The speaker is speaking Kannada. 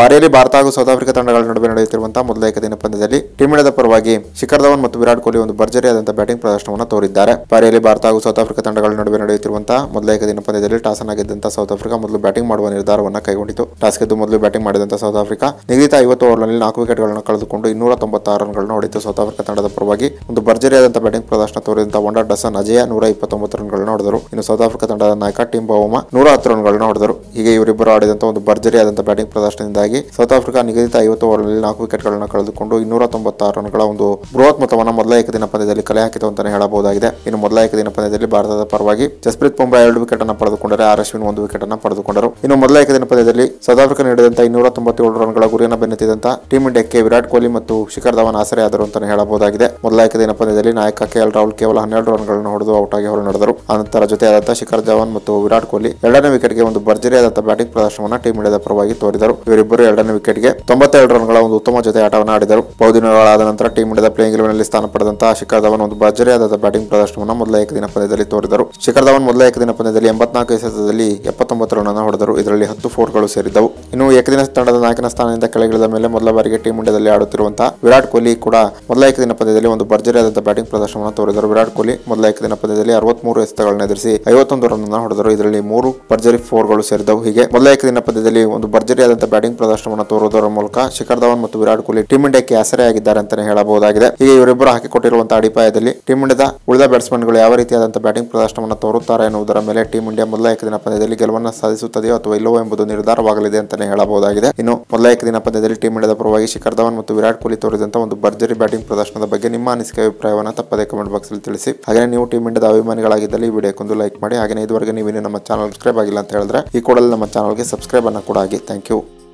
ಪಾರಿಯಲ್ಲಿ ಭಾರತಹಾಗೂ ಸೌತ್ ಆಫ್ರಿಕಾ ತಂಡಗಳ ನಡುವೆ ನಡೆಯುತ್ತಿರುವಂತಹ ಮೊದಲ ಏಕದಿನ ಪಂದ್ಯದಲ್ಲಿ ಟೀಮ್ ಇಂಡಿಯಾದ ಪರವಾಗಿ ಶಿಖರ್ ಧವನ್ ಮತ್ತು ವಿರಾಟ್ ಕೊಹ್ಲಿ ಒಂದು ಭರ್ಜರಿಯಾದಂತಹ ಬ್ಯಾಟಿಂಗ್ ಪ್ರದರ್ಶನವನ್ನು ತೋರಿದ್ದಾರೆ. ಪಾರಿಯಲ್ಲಿ ಭಾರತ ಹಾಗೂ ಸೌತ್ ಆಫ್ರಿಕಾ ತಂಡಗಳ ನಡುವೆ ನಡೆಯುತ್ತಿರುವಂತಹ ಮೊದಲ ಏಕದಿನ ಪಂದ್ಯದಲ್ಲಿ ಟಾಸ್ ಅನ್ನು ಗೆದ್ದಂತಹ ಸೌತ್ ಆಫ್ರಿಕಾ ಮೊದಲು ಬ್ಯಾಟಿಂಗ್ ಮಾಡುವ ನಿರ್ಧಾರವನ್ನು ಕೈಗೊಂಡಿತು. ಟಾಸ್ ಗೆದ್ದು ಮೊದಲು ಬ್ಯಾಟಿಂಗ್ ಮಾಡಿದಂತಹ ಸೌತ್ ಆಫ್ರಿಕಾ ನಿಗದಿತ 50 ಓವರ್ಗಳಲ್ಲಿ 4 ವಿಕೆಟ್ಗಳನ್ನು ಕಳೆದುಕೊಂಡು 296 ರನ್ಗಳನ್ನು ಹೊಡೆಯಿತು. ಸೌತ್ ಆಫ್ರಿಕಾ ತಂಡದ ಪರವಾಗಿ ಒಂದು ಭರ್ಜರಿಯಾದಂತಹ ಬ್ಯಾಟಿಂಗ್ ಪ್ರದರ್ಶನ ತೋರಿದಂತಹ ವಂಡರ್ ಡಸನ್ ಅಜಯ 129 ರನ್ಗಳನ್ನು ಹೊಡೆದರು. ಇನ್ನು ಸೌತ್ ಆಫ್ರಿಕಾ ತಂಡದ ನಾಯಕ ಟಿಮ್ ಬೌಮಾ 110 ರನ್ಗಳನ್ನು ಹೊಡೆದರು. ಹೀಗೆ ಇವರಿಬ್ಬರು ಆಡಿದಂತಹ ಒಂದು ಭರ್ಜರಿಯಾದಂತಹ ಬ್ಯಾಟಿಂಗ್ ಪ್ರದರ್ಶನದಿಂದಾಗಿ ಸೌತ್ ಆಫ್ರಿಕಾ ನಿಗದಿತ 50 ಓವರ್ಗಳಲ್ಲಿ 4 ವಿಕೆಟ್ಗಳನ್ನು ಕಳೆದುಕೊಂಡು 296 ರನ್ಗಳ ಒಂದು ಬೃಹತ್ ಮೊತ್ತವನ್ನು ಮೊದಲ ಏಕದಿನ ಪಂದ್ಯದಲ್ಲಿ ಕಲೆ ಹಾಕಿತು ಅಂತಾನೆ ಹೇಳಬಹುದಾಗಿದೆ. ಇನ್ನು ಮೊದಲ ಏಕದಿನ ಪಂದ್ಯದಲ್ಲಿ ಭಾರತದ ಪರವಾಗಿ ಜಸ್ಪ್ರೀತ್ ಬುಮ್ರಾ 2 ವಿಕೆಟ್ ಅನ್ನು ಪಡೆದುಕೊಂಡರೆ ಅಶ್ವಿನ್ 1 ವಿಕೆಟ್ ಅನ್ನು ಪಡೆದುಕೊಂಡರು. ಇನ್ನು ಮೊದಲ ಏಕದಿನ ಪಂದ್ಯದಲ್ಲಿ ಸೌತ್ ಆಫ್ರಿಕಾ ನೀಡಿದಂತಹ 297 ರನ್ಗಳ ಗುರಿಯನ್ನು ಬೆನ್ನತ್ತಿದಂತಹ ಟೀಮ್ ಇಂಡಿಯಾಕ್ಕೆ ವಿರಾಟ್ ಕೊಹ್ಲಿ ಮತ್ತು ಶಿಖರ್ ಧವನ್ ಆಸರೆಯಾದರು ಅಂತಾನೆ ಹೇಳಬಹುದಾಗಿದೆ. ಮೊದಲ ಏಕದಿನ ಪಂದ್ಯದಲ್ಲಿ ನಾಯಕ ಕೆಎಲ್ ರಾಹುಲ್ ಕೇವಲ 12 ರನ್ಗಳನ್ನು ಹೊಡೆದು ಔಟ್ ಆಗಿ ಹೊರನಡೆದರು. ಅನಂತರ ಜೊತೆಯಾದಂತಹ ಶಿಖರ್ ಧವನ್ ಮತ್ತು ವಿರಾಟ್ ಕೊಹ್ಲಿ 2ನೇ ವಿಕೆಟ್ಗೆ ಒಂದು ಭರ್ಜರಿಯಾದಂತಹ ಬ್ಯಾಟಿಂಗ್ ಪ್ರದರ್ಶನವನ್ನು ಟೀಮ್ ಇಂಡಿಯಾದ ಪರವಾಗಿ ತೋರಿದರು. ಇವರಿಬ್ಬರು 2ನೇ ವಿಕೆಟ್ಗೆ 92 ರನ್ಗಳ ಒಂದು ಉತ್ತಮ ಜೊತೆ ಆಟವನ್ನು ಆಡಿದರು. ಬಹುದಿನಗಳಾದ ನಂತರ ಟೀಮ್ ಇಂಡಿಯಾದ ಪ್ಲೇಯಿಂಗ್ 11ನಲ್ಲಿ ಸ್ಥಾನ ಪಡೆದಂತಹ ಶಿಖರ್ ಧವನ್ ಒಂದು ಭರ್ಜರಿಯಾದ ಬ್ಯಾಟಿಂಗ್ ಪ್ರದರ್ಶನವನ್ನು ಮೊದಲ ಏಕದಿನ ಪಂದ್ಯದಲ್ಲಿ ತೋರಿದರು. ಶಿಖರ್ ಧವನ್ ಮೊದಲ ಏಕದಿನ ಪಂದ್ಯದಲ್ಲಿ 84 ಎಸೆತದಲ್ಲಿ 79 ರನ್ ಅನ್ನು ಹೊಡೆದರು. ಇದರಲ್ಲಿ 10 ಫೋರ್ಗಳು ಸೇರಿದ್ದವು. ಇನ್ನು ಏಕದಿನ ತಂಡದ ನಾಯಕನ ಸ್ಥಾನದಿಂದ ಕೆಳಗಿಳಿದ ಮೇಲೆ ಮೊದಲ ಬಾರಿಗೆ ಟೀಮ್ ಇಂಡಿಯಾದಲ್ಲಿ ಆಡುತ್ತಿರುವಂತಹ ವಿರಾಟ್ ಕೊಹ್ಲಿ ಕೂಡ ಮೊದಲ ಏಕದಿನ ಪಂದ್ಯದಲ್ಲಿ ಒಂದು ಭರ್ಜರಿಯಾದ ಬ್ಯಾಟಿಂಗ್ ಪ್ರದರ್ಶನವನ್ನು ತೋರಿದರು. ವಿರಾಟ್ ಕೊಹ್ಲಿ ಮೊದಲ ಏಕದಿನ ಪಂದ್ಯದಲ್ಲಿ 63 ಎಸೆತಗಳನ್ನು ಎದುರಿಸಿ 51 ರನ್ ಅನ್ನು ಹೊಡೆದರು. ಇದರಲ್ಲಿ 3 ಭರ್ಜರಿ ಫೋರ್ಗಳು ಸೇರಿದವು. ಹೀಗೆ ಮೊದಲ ಏಕದಿನ ಪಂದ್ಯದಲ್ಲಿ ಒಂದು ಭರ್ಜರಿಯಾದಂತಹ ಬ್ಯಾಟಿಂಗ್ ಪ್ರದರ್ಶನವನ್ನು ತೋರುವುದರ ಮೂಲಕ ಶಿಖರ್ ಧವನ್ ಮತ್ತು ವಿರಾಟ್ ಕೊಹ್ಲಿ ಟೀಮ್ ಇಂಡಿಯಾಕ್ಕೆ ಆಸರೆಯಾಗಿದ್ದಾರೆ ಅಂತಾನೆ ಹೇಳಬಹುದಾಗಿದೆ. ಹೀಗೆ ಇವರಿಬ್ಬರು ಹಾಕಿಕೊಟ್ಟಿರುವಂತಹ ಅಡಿಪಾಯದಲ್ಲಿ ಟೀಮ್ ಇಂಡಿಯಾದ ಉಳಿದ ಬ್ಯಾಟ್ಸ್ಮನ್ಗಳು ಯಾವ ರೀತಿಯಾದಂತಹ ಬ್ಯಾಟಿಂಗ್ ಪ್ರದರ್ಶನವನ್ನು ತೋರುತ್ತಾರೆ ಎನ್ನುವುದರ ಮೇಲೆ ಟೀಮ್ ಇಂಡಿಯಾ ಮೊದಲ ಏಕದಿನ ಪಂದ್ಯದಲ್ಲಿ ಗೆಲುವನ್ನು ಸಾಧಿಸುತ್ತದೆಯೋ ಅಥವಾ ಇಲ್ಲವೋ ಎಂಬುದು ನಿರ್ಧಾರವಾಗಲಿದೆ ಅಂತಾನೆ ಹೇಳಬಹುದಾಗಿದೆ. ಇನ್ನು ಮೊದಲ ಏಕದಿನ ಪಂದ್ಯದಲ್ಲಿ ಟೀಮ್ ಇಂಡಿಯಾದ ಪರವಾಗಿ ಶಿಖರ್ ಧವನ್ ಮತ್ತು ವಿರಾಟ್ ಕೊಹ್ಲಿ ತೋರಿದಂತಹ ಒಂದು ಭರ್ಜರಿ ಬ್ಯಾಟಿಂಗ್ ಪ್ರದರ್ಶನದ ಬಗ್ಗೆ ನಿಮ್ಮ ಅನಿಸಿಕೆ ಅಭಿಪ್ರಾಯವನ್ನು ತಪ್ಪದೆ ಕಮೆಂಟ್ ಬಾಕ್ಸ್ ಅಲ್ಲಿ ತಿಳಿಸಿ. ಹಾಗೆ ನೀವು ಟೀಮ್ ಇಂಡಿಯಾದ ಅಭಿಮಾನಿಗಳಾಗಿದ್ದಲ್ಲಿ ಈ ವಿಡಿಯೋಕ್ಕೊಂದು ಲೈಕ್ ಮಾಡಿ. ಹಾಗೆ ಇದುವರೆಗೆ ನೀವು ನಮ್ಮ ಚಾನಲ್ ಸಬ್ಸ್ಕ್ರೈಬ್ ಆಗಿಲ್ಲ ಅಂತ ಹೇಳಿದ್ರೆ ಈ ಕೂಡಲೇ ನಮ್ಮ ಚಾನಲ್ಗೆ ಸಬ್ಸ್ಕ್ರೈಬ್ ಅನ್ನು ಕೂಡ ಆಗಿ. Thank you.